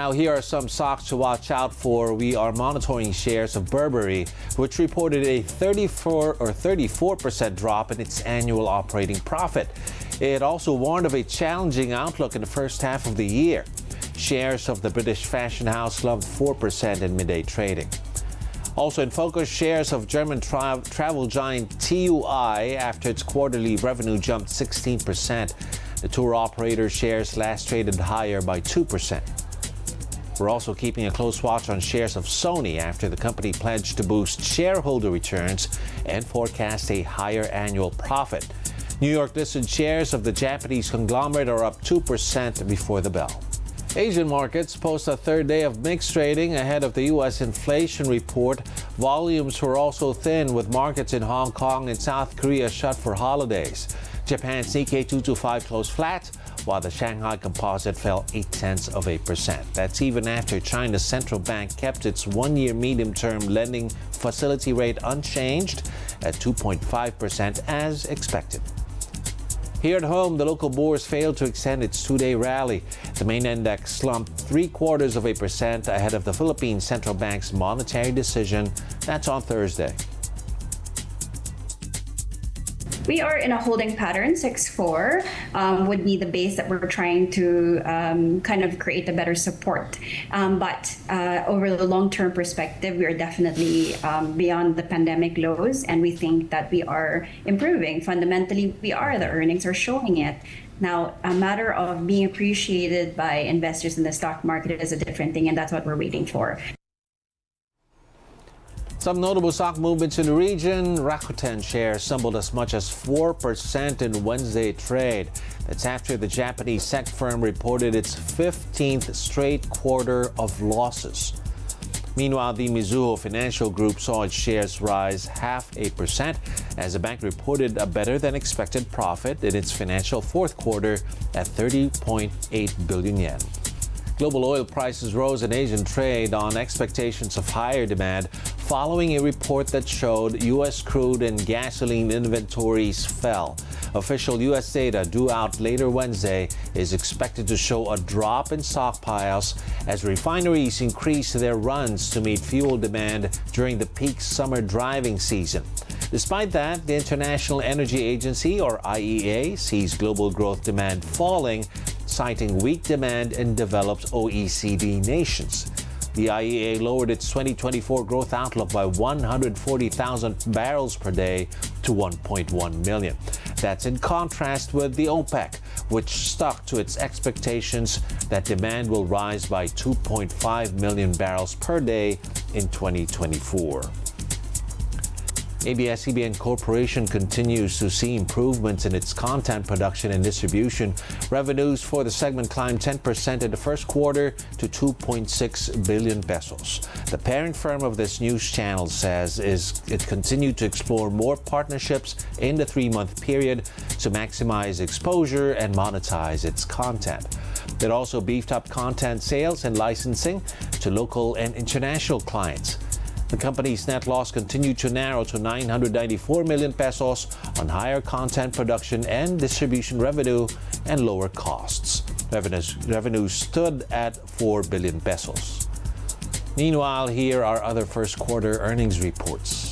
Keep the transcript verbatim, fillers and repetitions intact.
Now, here are some stocks to watch out for. We are monitoring shares of Burberry, which reported a thirty-four or thirty-four percent drop in its annual operating profit. It also warned of a challenging outlook in the first half of the year. Shares of the British fashion house slumped four percent in midday trading. Also in focus, shares of German tra travel giant T U I after its quarterly revenue jumped sixteen percent. The tour operator shares last traded higher by two percent. We're also keeping a close watch on shares of Sony after the company pledged to boost shareholder returns and forecast a higher annual profit. New York-listed shares of the Japanese conglomerate are up two percent before the bell. Asian markets post a third day of mixed trading ahead of the U S inflation report. Volumes were also thin, with markets in Hong Kong and South Korea shut for holidays. Japan's Nikkei two twenty-five closed flat, while the Shanghai Composite fell eight tenths of a percent. That's even after China's central bank kept its one-year medium-term lending facility rate unchanged at two point five percent as expected. Here at home, the local bourse failed to extend its two-day rally. The main index slumped three-quarters of a percent ahead of the Philippine Central Bank's monetary decision. That's on Thursday. We are in a holding pattern. Six four um, would be the base that we're trying to um, kind of create a better support. Um, but uh, over the long-term perspective, we are definitely um, beyond the pandemic lows, and we think that we are improving. Fundamentally, we are. The earnings are showing it. Now, a matter of being appreciated by investors in the stock market is a different thing, and that's what we're waiting for. Some notable stock movements in the region. Rakuten shares stumbled as much as four percent in Wednesday trade. That's after the Japanese tech firm reported its fifteenth straight quarter of losses. Meanwhile, the Mizuho Financial Group saw its shares rise half a percent as the bank reported a better-than-expected profit in its financial fourth quarter at thirty point eight billion yen. Global oil prices rose in Asian trade on expectations of higher demand following a report that showed U S crude and gasoline inventories fell. Official U S data due out later Wednesday is expected to show a drop in stockpiles as refineries increase their runs to meet fuel demand during the peak summer driving season. Despite that, the International Energy Agency, or I E A, sees global growth demand falling, citing weak demand in developed O E C D nations. The I E A lowered its twenty twenty-four growth outlook by one hundred forty thousand barrels per day to one point one million. That's in contrast with the OPEC, which stuck to its expectations that demand will rise by two point five million barrels per day in twenty twenty-four. A B S C B N Corporation continues to see improvements in its content production and distribution. Revenues for the segment climbed ten percent in the first quarter to two point six billion pesos. The parent firm of this news channel says is it continued to explore more partnerships in the three-month period to maximize exposure and monetize its content. It also beefed up content sales and licensing to local and international clients. The company's net loss continued to narrow to nine hundred ninety-four million pesos on higher content production and distribution revenue and lower costs. Revenues, revenues stood at four billion pesos. Meanwhile, here are other first quarter earnings reports.